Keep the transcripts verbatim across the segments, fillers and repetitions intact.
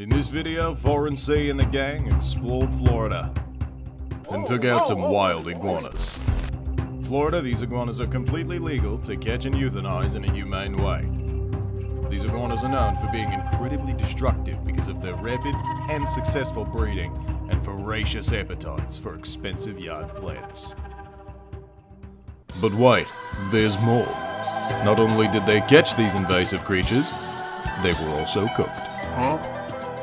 In this video, Foreign Cee and the gang explored Florida and took out some wild iguanas. In Florida, these iguanas are completely legal to catch and euthanize in a humane way. These iguanas are known for being incredibly destructive because of their rapid and successful breeding and voracious appetites for expensive yard plants. But wait, there's more. Not only did they catch these invasive creatures, they were also cooked. Huh?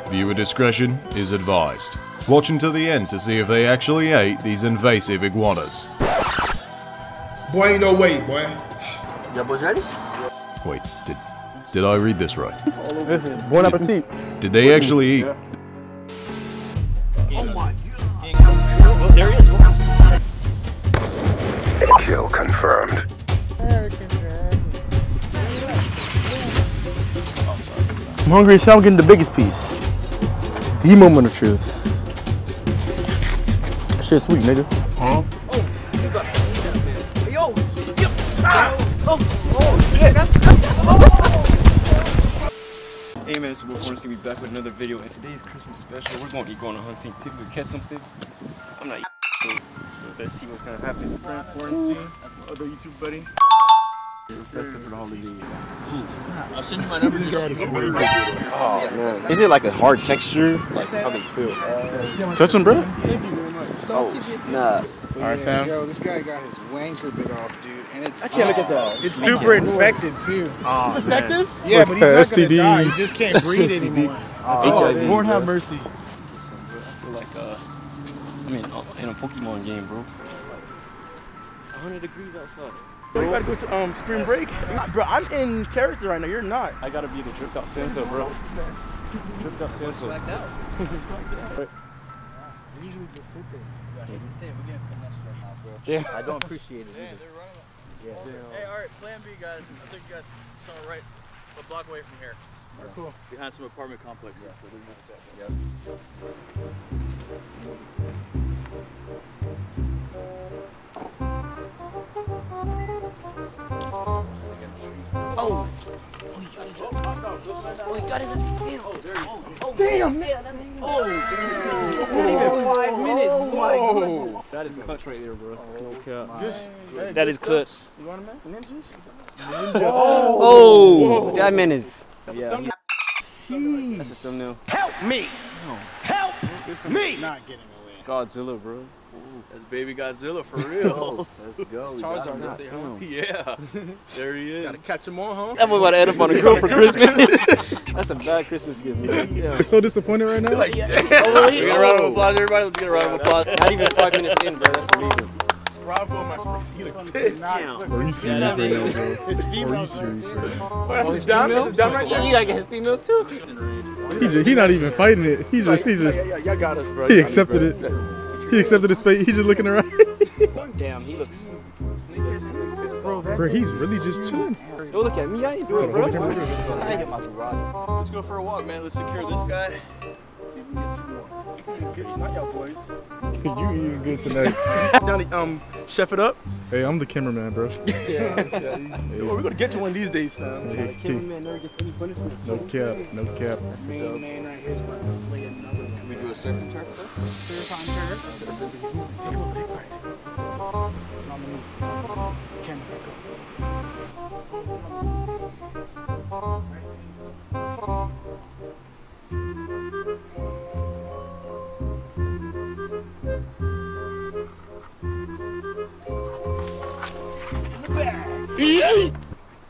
Viewer discretion is advised. Watch until the end to see if they actually ate these invasive iguanas. Boy, ain't no way, boy. Yeah, boys ready? Wait, did did I read this right? Listen, bon appetit. Did they actually eat? Oh my! Oh, there he is. Kill confirmed. I'm hungry as hell. I'm getting the biggest piece. The moment of truth. That shit's sweet, nigga. Huh? Hey man, so we're going to see me back with another video, and today's Christmas special. We're going to iguana hunting. Did we catch something? I'm not eating. Let's see what's going to happen. Foreign Cee, other YouTube buddy. I'll send you my number. Oh man. Is it like a hard texture? Like how they feel? Touch him, bro. Oh snap. Alright fam. Yo, this guy got his wanker bit off, dude. And it's I can't look at that. It's super infected too. Oh, it's infective? Man. Yeah, but he's not gonna die. He just can't breathe anymore. Oh, Lord have mercy. I feel like uh I'm in in a Pokemon game, bro. one hundred degrees outside. Bro, you gotta go to um spring break. Bro, I'm in character right now. You're not. I gotta be the tripped out Sansa, bro. Tripped out Sansa. Back out. Right. We usually just sit there. I hate to say it, we're getting finessed right now, bro. Yeah. I don't appreciate it. Yeah, they're running. Yeah. Yeah. Hey, all right, plan B, guys. I think you guys saw right a block away from here. All right, cool. Behind some apartment complexes. Yeah. So we missed that one. Yep. Oh, oh, he got his, oh, he got his, oh, there he is. Oh, damn, man. Oh, damn. Even five minutes. Oh, my God. That is clutch right there, bro. Oh, my. Just, hey, that is clutch. You want a man? Ninjas? Ninja. Oh, oh, that man is. That's, yeah. A thumbnail. That's a thumbnail. Help me. Help, Help me. Not getting away. Godzilla, bro. Ooh, that's baby Godzilla for real. Let's go. It's Charizard. Let's say, huh? Yeah, there he is. Gotta catch him all, huh? That boy about to add up on a girl for Christmas. That's a bad Christmas gift, man. Yeah. We're so disappointed right now. Like, yeah. Oh, really? Get a round of applause, everybody. Let's get a round of applause. Not even five minutes in, bro. That's amazing. Bravo, my first. He looked pissed. Damn. Are you serious? His female. Are you serious, bro? Oh, that's his dumb. Is his dumb right there? You gotta get his female too. He just, he not even fighting it. He just, he just. Y'all got us, bro. He accepted it. He accepted his fate. He's just looking around. Damn, he looks. Bro, he's really just chilling. Don't look at me. I ain't doing it, bro. I ain't in my garage. Let's go for a walk, man. Let's secure this guy. See if we can get some more. Good tonight, y'all boys. You eating good tonight? Down to um, chef it up. Hey, I'm the cameraman, bro. Yeah, yeah. Hey, we're gonna get you one these days, fam. Hey, hey. Cameraman never gets any punishment. No cap, no cap. That's the main man right here is about to slay another. Can we do a surf and turf? Surf on turf. Surf and turf. He's moving. Take a look, take a look. I'm moving. Camera, go.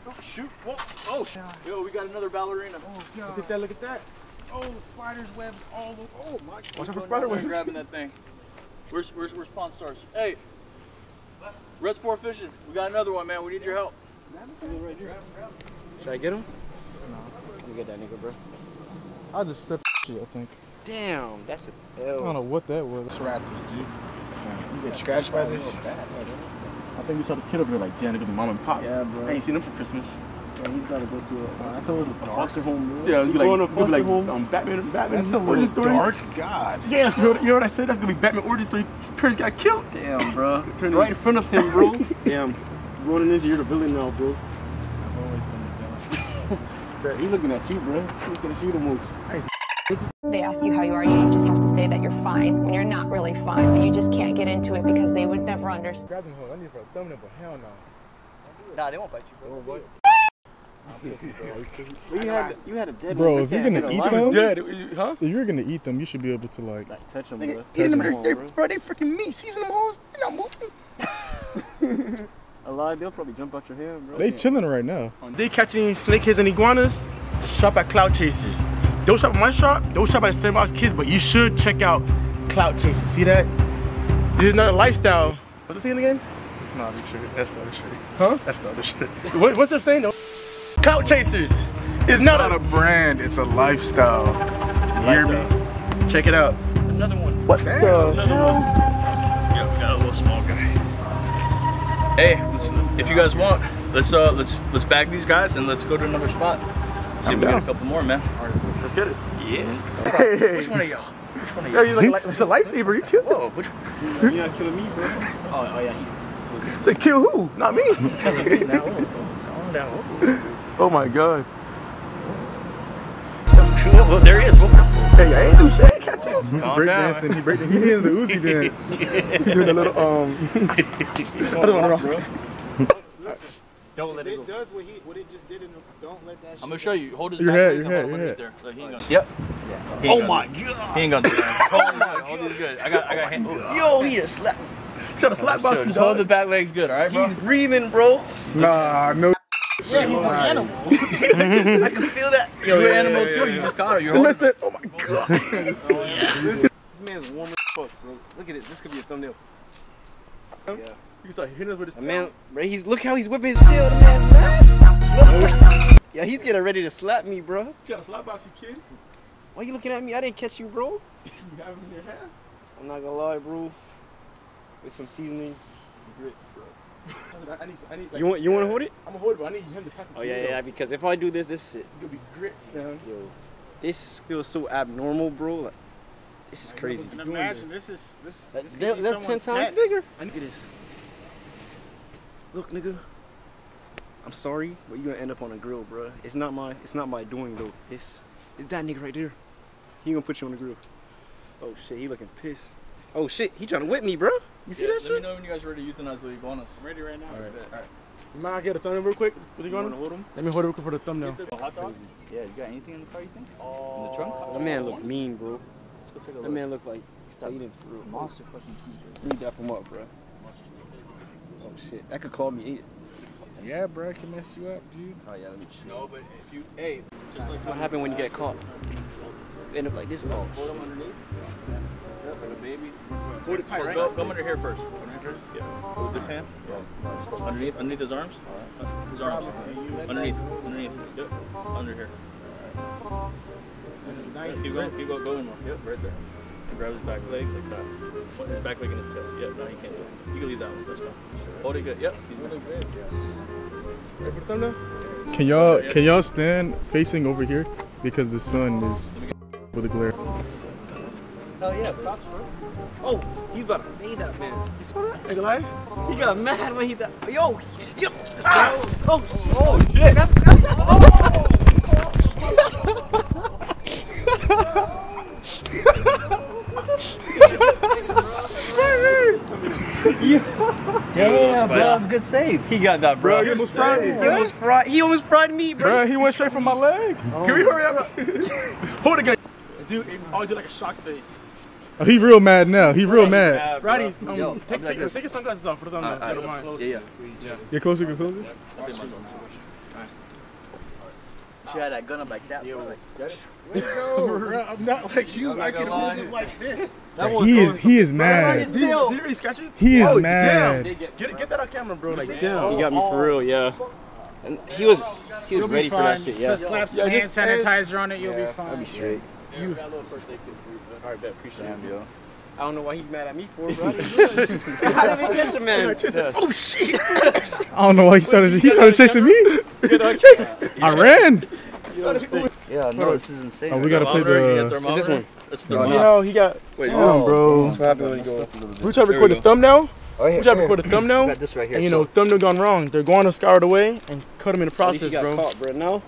Don't shoot. Whoa. Oh, yo, we got another ballerina. Oh, God. Look at that, look at that. Oh, spider's webs all over. Oh, my God. Watch out for spider webs. Grabbing that thing. Where's, where's, where's Pawn Stars? Hey, Red Sport Fishing. We got another one, man. We need your help. Should I get him? No. Let me get that nigga, bro. I just stepped shit, I think. Damn, that's a L. I don't know what that was. It's raptors, dude. You get scratched by this? I think we saw the kid over there like, damn, look at the mom and pop. Yeah, bro. I ain't seen him for Christmas. Yeah, he's gotta go to a, uh, I told him, a foster home. Yeah, you going to a foster like, home? Um, Batman, Batman That's a little dark stories. God. Yeah, you know, you know what I said? That's gonna be Batman origin story. His parents got killed. Damn, bro. Right in front of him, bro. Damn. Iguana Ninja, you're the villain now, bro. I've always been the villain. He's looking at you, bro. He's looking at you the most. I They ask you how you are, you just have to say that you're fine when you're not really fine, but you just can't get into it because they would never understand. Grab them, I need for a thumbnail, but hell no. Nah, they won't bite you, bro. You had, you had a dead bro, if you're gonna eat them, dead, huh? If you're gonna eat them, you should be able to like, like touch them, bro. Touch them, them they're, bro. Bro, they freaking meat. Season them hoes, they're not moving. Alive, they'll probably jump out your hair, bro. They yeah. chilling right now. They catching snakeheads and iguanas. Shop at Clout Chasers. Don't shop at my shop. Don't shop at Sandbox Kids, but you should check out Clout Chasers. See that? This is not a lifestyle. What's it saying again? It's not the shirt. That's not the shirt. Huh? That's not the shirt. What, what's it saying though? Clout Chasers is not, not a, a brand, it's a lifestyle. It's a hear lifestyle. Me? Check it out. Another one. What Damn. the? Another one. Yeah, we got a little small guy. Hey, let's, if you guys want, let's uh, let's let's bag these guys and let's go to another spot. See I'm if we down. get a couple more, man. All right, let's get it. Yeah. Hey, hey. Which one are y'all? Which one are y'all? Yo, like, like, it's a lifesaver. You killed. Whoa, which one? You're not killing me, bro. Oh, oh yeah, he's. he's so kill who? Not me. Calm down. Oh my god. Well, there he is. Hey, I ain't do shit. I ain't catch him. Break dancing. He break dancing. He is the Uzi dance. He's doing a little, um. Don't let it go. It does what, he, what it just did in the. Don't let that shit. I'm gonna show you. Hold it. Your head, your head, your head. Like, he ain't gonna, yep. Yeah. Oh my god. He ain't gonna do that. Hold it. Hold it good. I got, I got hand. Yo, he just slapped. Try to slap box. Just hold the back legs good, alright, bro? He's breathing, bro. Nah, no. Yeah, he's an animal. I can feel that. Yo, you're an animal too. You just caught her. You're listen. Oh my god. This man's warm as fuck, bro. Look at this. This could be a thumbnail. Yeah. You can start hitting us with his tail. Man, bro, he's look how he's whipping his tail. The man's mad. Yeah, he's getting ready to slap me, bro. You got a slap box, you kid? Why you looking at me? I didn't catch you, bro. You got him in your hand. I'm not gonna lie, bro. With some seasoning, grits, bro. I need, I need, like, you want, you want to hold it? I'm gonna hold it, but I need him to pass it to me. Oh yeah, yeah, because if I do this, this shit. It's gonna be grits, man. Yo, this feels so abnormal, bro. Like, this is crazy. And imagine this is this. That's ten times bigger. I need this. Look, nigga. I'm sorry, but you gonna end up on a grill, bro. It's not my, it's not my doing though. It's, it's that nigga right there. He gonna put you on the grill. Oh shit, he looking pissed. Oh shit, he trying to whip me, bro. You see yeah, that let shit? Let me know when you guys are ready to euthanize the iguanas. I'm ready right now. All right. All right. Can I get a thumbnail real quick? What are you going to Let me hold it real quick for the thumbnail. The hot dog? Yeah, you got anything in the car, you think? Oh. In the trunk? That man look mean, bro. Let's go take a that look. man look like he's eating real monster fucking food. Let me dap him up, bro. Oh shit, that could claw me eat it. Yeah, bro, I can mess you up, dude. Oh yeah, let me chill. No, but if you, hey. Just like what happened when you get caught? You end up like this. Oh, hold him underneath. Like a baby. Hold it tight, right? Go, go under here first. Under here first? Yeah. With this hand? Yeah. Underneath, underneath his arms? Right. His arms. Right. Underneath, underneath. Yep. Under here. All right. Nice. Keep going, keep going, go in more. Yep, right there. And grab his back legs like that. His back leg and his tail. Yep, no, you can't do it. You can leave that one. Let's go. Hold it good. Yep. He's really good. Yeah. Ready for the thumbnail? Can y'all, yeah, yeah. can y'all stand facing over here? Because the sun is with a glare. Hell yeah, props, bro. Oh, you about to fade that man. You saw that? Ain't gonna lie? He got mad when he that. Yo! Yo! Ah! Oh, oh, shit! That's, that's, that's, oh! Yeah, yeah bro, it's good save. He got that, bro. He almost fried me, bro. Almost fried, he almost fried me, bro. Bro, he went straight for my leg. Oh. Can we hurry up? Hold it, guys. Dude, I did like a shock face. Oh, he real mad now. He real mad. Roddy, um, Yo, take, like take, take your sunglasses off for the thumbnail. Never mind. Closer. Yeah, yeah. Get closer, get closer. All right. She had that gun up like that. Yo, like, no, bro, I'm not like you. I can hold it like this. That he is, he is mad. Did he really scratch you? He is oh, mad. Damn. Get, get that on camera, bro. Like, damn. He got me for real, yeah. And he was, he was ready for that shit. Yeah. Just slap some hand sanitizer on it. You'll be fine. I'll be straight. You yeah, got a little first aid kit for you, bro. Alright, bet. Appreciate Damn, it, yo. I don't know why he's mad at me for it, bro. I didn't do it. How did he catch him, man? Like, yeah. Oh, shit. I don't know why he started, he started chasing me. I ran. Yo, yeah, no, this is insane. Oh, we gotta play the... the this one. That's the thermometer. No, he got... Wait, oh, bro. That's what happened when he goes. We tried to record a thumbnail. Oh, yeah, we tried to record a thumbnail. Got this right here. And, you know, thumbnail gone wrong. They're going to scour it away and cut him in the process, bro. At least he got caught, bro. No?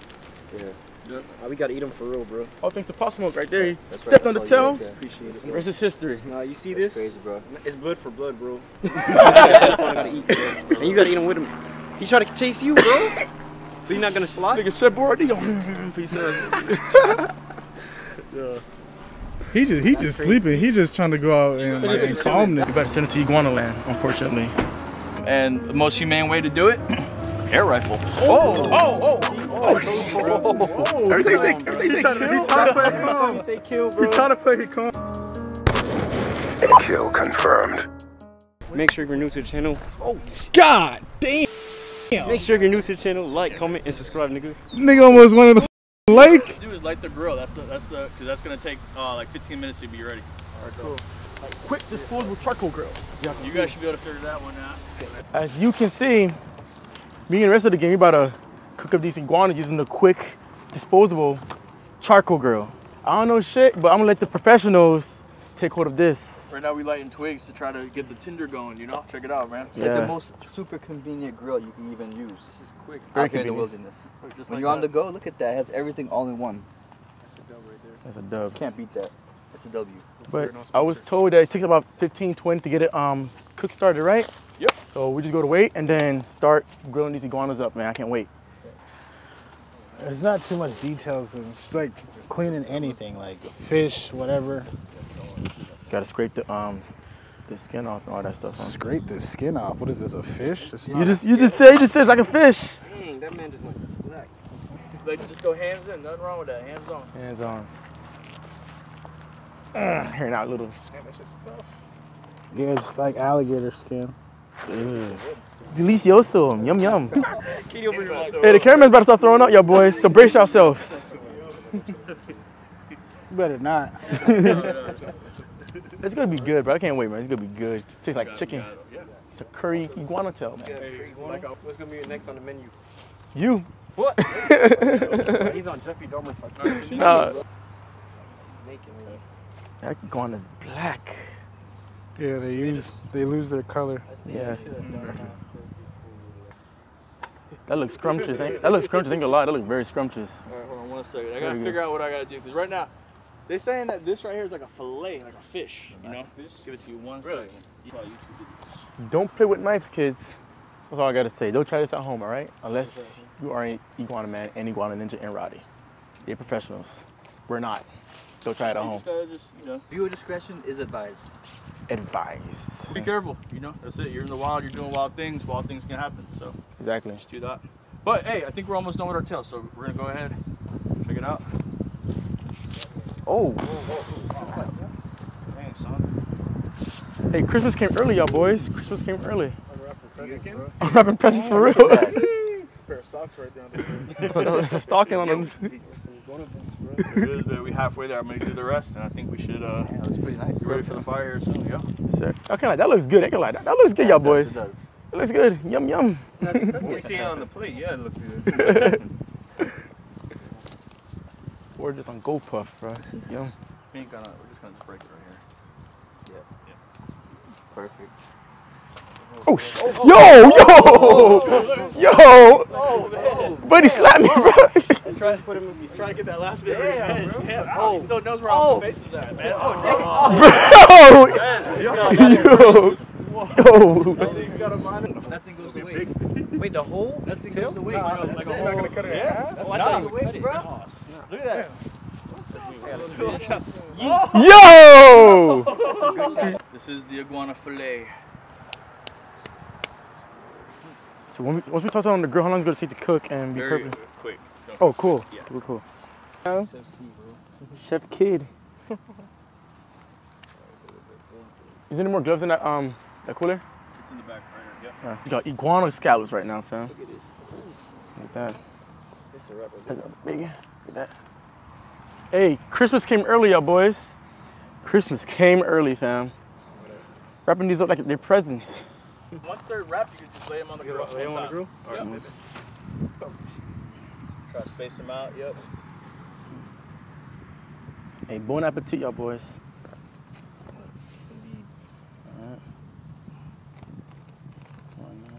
Yeah. Yep. Nah, we got to eat them for real, bro. Oh, thanks to Pop Smoke right there. He that's stepped right, on the tails. Right appreciate it. The rest is history. Nah, you see that's this? Crazy, bro. It's blood for blood, bro. You gotta eat, bro. And you got to eat them with him. He tried to chase you, bro. So you're not going to slide? Nigga, shit, bro. Peace out. Yeah. He just, he that's just crazy. Sleeping. He just trying to go out and, like, and calm them. You better send it to Iguana Land, unfortunately. And the most humane way to do it? Air rifle. Oh, oh, oh. Oh, everything say, everything say kill. He's trying to play it calm. Say kill, bro. He's trying to play it calm. Kill confirmed. Make sure you're new to the channel. Oh, God damn. Make sure you're new to the channel. Like, comment, and subscribe, nigga. Nigga almost one of the lake. Do is light the grill. That's the, that's the, cause that's gonna take uh, like fifteen minutes to be ready. All right, cool. Like, quick disposable charcoal grill. You guys should be able to figure that one out. As you can see, me and the rest of the game, we about to cook up these iguanas using the quick disposable charcoal grill. I don't know shit, but I'm gonna let the professionals take hold of this. Right now we lighting twigs to try to get the tinder going, you know? Check it out, man. It's yeah. like the most super convenient grill you can even use. This is quick. Very out here in the wilderness. Quick, just when like you're that. On the go, look at that. It has everything all in one. That's a dub right there. That's a dub. You can't beat that. That's a W. But no I was told that it takes about fifteen, twenty to get it um, cook started, right? Yep. So we just go to wait and then start grilling these iguanas up, man. I can't wait. There's not too much details. It's like cleaning anything, like fish, whatever. Gotta scrape the um the skin off and all that stuff. Huh? Scrape the skin off. What is this? A fish? It's not you just you just say you just said like a fish. Dang, that man just went black. Like just go hands in. Nothing wrong with that. Hands on. Hands on. Uh, hearing out little. Damn, that's just tough. Yeah, it's like alligator skin. Mm. Delicioso. Yum yum. Hey, the cameraman's about to start throwing up, y'all boys. So brace yourselves. You better not. It's gonna be good, bro. I can't wait, man. It's gonna be good. It tastes like chicken. It's a curry iguana tail, man. What's gonna be next on the menu? You. What? He's on Jeffrey Dahmer's podcast. Nah. That iguana's black. Yeah, they use they lose their color. Yeah. That looks scrumptious. Ain't, that looks scrumptious. Ain't gonna lie. That looks very scrumptious. All right, hold on one second. I gotta figure out what I gotta do because right now. They're saying that this right here is like a fillet, like a fish, you know? Fish? Give it to you one really? second. Don't play with knives, kids. That's all I got to say. Don't try this at home, all right? Unless you are an Iguana Man and Iguana Ninja and Roddy. They're professionals. We're not. Don't try it at home. Just, you know. Viewer discretion is advised. Advised. Be careful, you know? That's it. You're in the wild. You're doing wild things. Wild things can happen, so. Exactly. Just do that. But, hey, I think we're almost done with our tail, so we're going to go ahead and check it out. Oh. Whoa, whoa, whoa. Hey, Christmas came early, y'all boys. Christmas came early. I'm wrapping presents for real. It's a pair of socks right down there. It's a stocking on them. It is, but we halfway there. I'm going to do the rest, and I think we should. Uh, yeah, that's pretty nice. Ready for the fire here soon, yo. Yes, sir. Okay, like, that looks good. I can lie. That looks good, y'all boys. It does. It looks good. Yum, yum. What we see on the plate, yeah, it looks good. We're just on Gold Puff, bro. Yo. We ain't gonna, we're just gonna break it right here. Yeah. Yeah. Perfect. Oh, oh, oh yo, oh, yo, oh, yo. Oh, oh, oh, buddy, oh, slap me, bro. He's trying to put him. He's trying to get that last bit. Yeah, bro. Yeah, oh, he still knows where all the faces at, man. Oh, oh, bro. Man, yo. Yo. Nothing goes to waste. Wait, the whole? Nothing goes to waste. Like a whole. Not gonna cut it. Yeah. Oh, I thought you waited, bro. Look at that. Yo! This is the iguana fillet. So when we, once we toss it on the grill, how long is it going to take to cook and be perfect? Very quick. Oh, cool. Yeah. Cool, cool. Chef C, bro. Chef Kid. Is there any more gloves in that um that cooler? It's in the back right here. Yeah. We got iguana scallops right now, fam. Look at this. Look at that. It's a wrap right there. Look at that. Hey, Christmas came early, y'all boys. Christmas came early, fam. Wrapping these up like they're presents. Once they're wrapped, you can just lay them on the grill. Lay them on the grill? All right, yep. Oh, try to space them out, yep. Hey, bon appetit, y'all boys. Indeed. All right.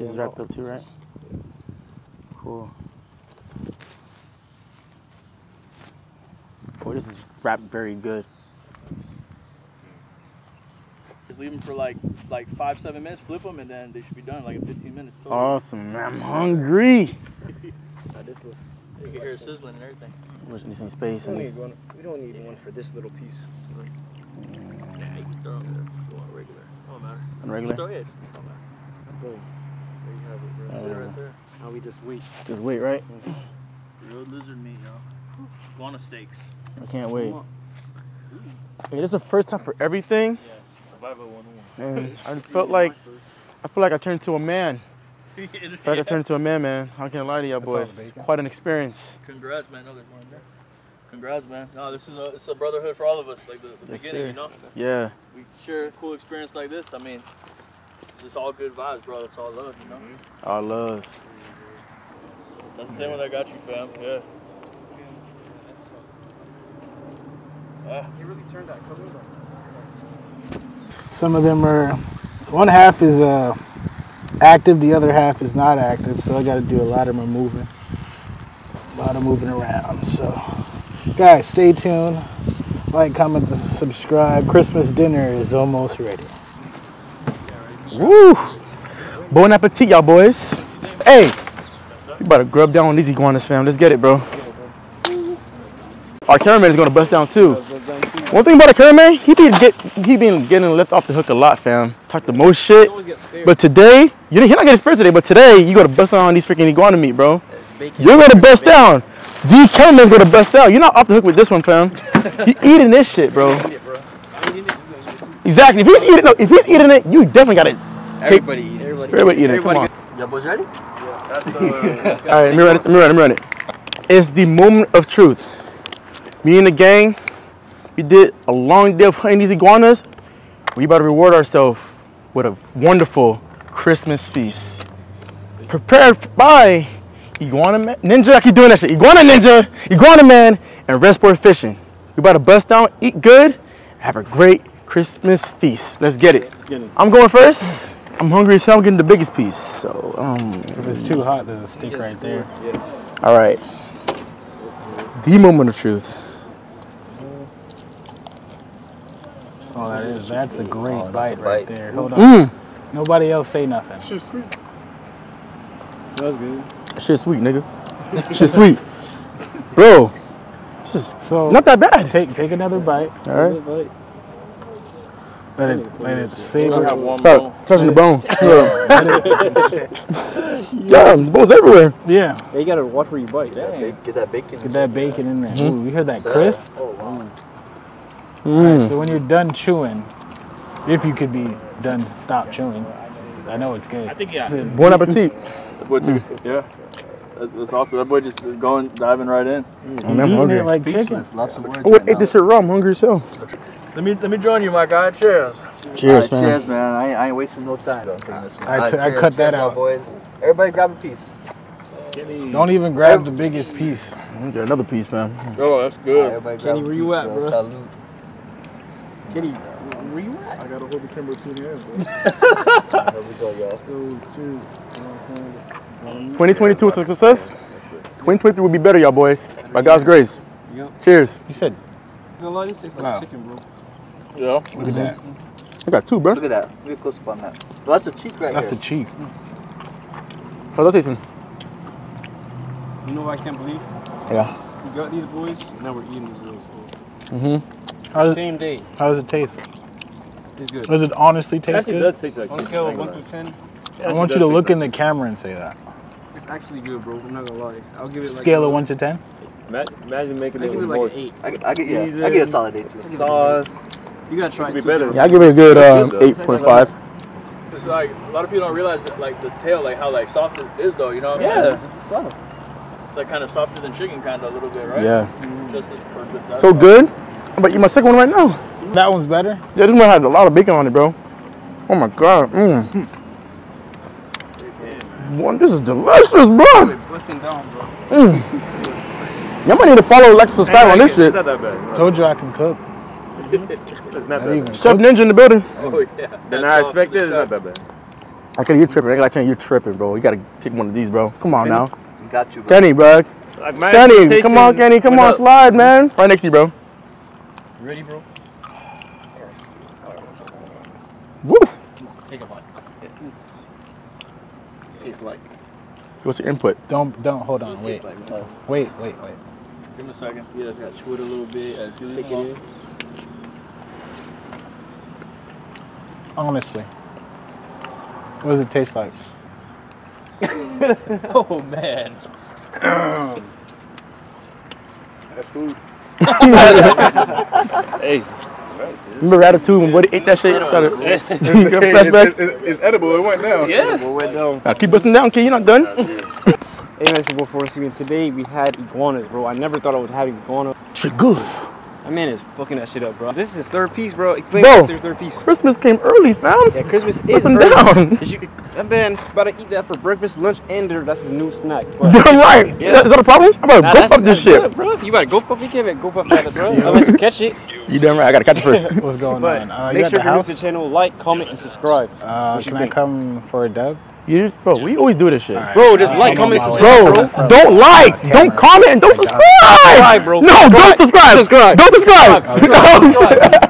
This is wrapped up too, right? Cool. This is wrapped very good. Just leave them for like like five, seven minutes, flip them, and then they should be done like in fifteen minutes. Totally. Awesome, man. I'm hungry. Now this looks, you can hear it sizzling and everything. There's decent space. We don't need one, we don't need yeah. one for this little piece. Yeah, you can throw it there. Just go on regular. It don't matter. On regular? Just throw it. It don't matter. Boom. There you have it, bro. Uh, right there. Now we just wait. Just wait, right? Real lizard meat, y'all. Iguana steaks. I can't wait. Hey, this is the first time for everything. Yeah, it's survival one oh one. And I felt like, I feel like I turned into a man. I feel like yeah. I turned into a man, man. How can I lie to y'all boys? It's quite an experience. Congrats, man. Another one there. Congrats, man. No, this is a, it's a brotherhood for all of us, like the, the yes, beginning, sir. You know? Yeah. We share a cool experience like this. I mean, it's just all good vibes, bro. It's all love, you know? All love. That's the same one I got you, fam. Yeah. Yeah. It really turned out color. Some of them are, one half is uh, active, the other half is not active, so I got to do a lot of them moving. A lot of moving around, so. Guys, stay tuned. Like, comment, subscribe. Christmas dinner is almost ready. Woo! Bon appetit, y'all boys. Hey, you better grub down on these iguanas, fam. Let's get it, bro. Our cameraman is gonna bust down too. One thing about a cameraman, he been get he been getting left off the hook a lot, fam. Talk the most shit. But today, you didn't, you're not getting spared today. But today, you gotta bust down on these freaking iguana meat, bro. You're gonna bust down. The cameraman's gonna bust down. You're not off the hook with this one, fam. You eating this shit, bro. Exactly. If he's eating, no, if he's eating it, you definitely got it. Everybody eat it. Everybody eat it. Come on. Y'all boys ready? Yeah. That's the, that's all right, let me run it. Let me run it. Let me run it. It's the moment of truth. Me and the gang, we did a long day of hunting these iguanas. We about to reward ourselves with a wonderful Christmas feast. Prepared by Iguana Man, Ninja, I keep doing that shit. Iguana Ninja, Iguana Man, and Red Sport Fishing. We about to bust down, eat good, and have a great Christmas feast. Let's get it. Let's get it. I'm going first. I'm hungry, so I'm getting the biggest piece. So, um, if it's too hot, there's a stick right there. Yeah. All right. The moment of truth. Oh, that is, that's a great oh, bite a right bite. There. Hold on. Mm. Nobody else say nothing. Shit's sweet. It smells good. Shit's sweet, nigga. Shit's sweet. Bro, this is so not that bad. Take take another bite. All right. Bite. Let it, let it savor. Start touching the bone. Yeah, the bone's everywhere. Yeah. yeah. You gotta watch where you bite. Yeah. Get that bacon. Get that bacon in there. Mm-hmm. Ooh, you hear that crisp? Oh, wow. Mm. Right, so when you're done chewing, if you could be done, stop chewing. I know it's good. I think yeah. Bon appetit. Mm. Yeah. That's, that's awesome. That boy just going diving right in. Mm. I'm eating hungry. It like chicken. Lots of words. Oh, right ate now. This shit raw. I'm hungry as hell. Let me let me join you, my guy. Cheers. Cheers, right, man. Cheers, man. I ain't, I ain't wasting no time. I, I, right, cheers, I cut cheers, that out, boys. Everybody grab a piece. Don't even grab the biggest piece. Get another piece, man. Oh, that's good. Right, Kenny, where you at, bro? Salute. Kitty, where you at? I gotta hold the camera between your hands, bro. There we go, y'all. So, cheers. You know what I'm saying? twenty twenty-two was a success. twenty twenty-three will be better, y'all boys. By God's grace. Yep. Cheers. You said a lot of this tastes like wow. chicken, bro. Yeah. Look mm-hmm. at that. I got two, bro. Look at that. Look at close up on that. Well, that's the cheek right that's here. That's the cheek. Mm. How's that tasting? You know what I can't believe? Yeah. We got these boys, and now we're eating these boys, bro. Mm-hmm. How Same it, day. How does it taste? It's good. Does it honestly taste actually good? It does taste like on a scale of one through ten. I want you to look in the camera and say that. It's actually good, bro. I'm not gonna lie. I'll give it like scale of one to ten? Imagine making it with more. I give it like an eight. I get a solid eight. Sauce. You gotta try it better. Yeah, I give it a good um, eight point five. It's like a lot of people don't realize that, like the tail, like how like soft it is, though. You know what I'm saying? Yeah, it's soft. It's like kind of softer than chicken, kind of a little bit, right? Yeah. Just this. So good. I'm about to eat my second one right now. That one's better? Yeah, this one had a lot of bacon on it, bro. Oh my God. Mm. Boy, this is delicious, bro. Mm. Y'all might need to follow, like, subscribe hey, on this shit. Not that bad, bro. Told you I can cook. It's not, not that bad. Chef Ninja in the building. Oh, yeah. Then I expect this. It's not that bad. I can't, you're tripping. I can't, you're tripping, bro. You got to pick one of these, bro. Come on Kenny. Now. Got you, bro. Kenny, bro. Like Kenny, come on, Kenny. Come on, slide, man. Right next to you, bro. You ready, bro? Yes. Woo! Take a bite. It tastes like. What's your input? Don't, don't, hold on, wait. Like wait, wait, wait. Give me a second. You just gotta chew it a little bit. As you take it in. Honestly, what does it taste like? Oh, man. That's food. Hey. Remember Ratatouille when Buddy ate that shit? Started, it, it, it's, it's, it's edible, it went down. Yeah. It went down. Now keep busting down, kid, you're not done. Hey, man, so Foreign Cee, today we had iguanas, bro. I never thought I would have iguana. Shit good. That man is fucking that shit up, bro. This is his third piece, bro. Explain bro, this is his third piece. Christmas came early, fam. Yeah, Christmas is Put some early. down. You, that man about to eat that for breakfast, lunch, and dinner. That's his new snack. But, right. Yeah. Yeah, is that a problem? I'm about to nah, go up this shit. Good, bro. You about to go up, you can't go up at it, bro. Unless you catch it. You damn right. I got to catch it first. What's going but on? Uh, make sure you new to the channel. Like, comment, and subscribe. Uh, can I think? come for a dub? You just, bro, we always do this shit. Right. Bro, just uh, like, comment, subscribe. Bro, bro, don't like, uh, don't comment, don't subscribe. Subscribe, bro. No, subscribe. don't subscribe. subscribe. Don't subscribe. subscribe. subscribe.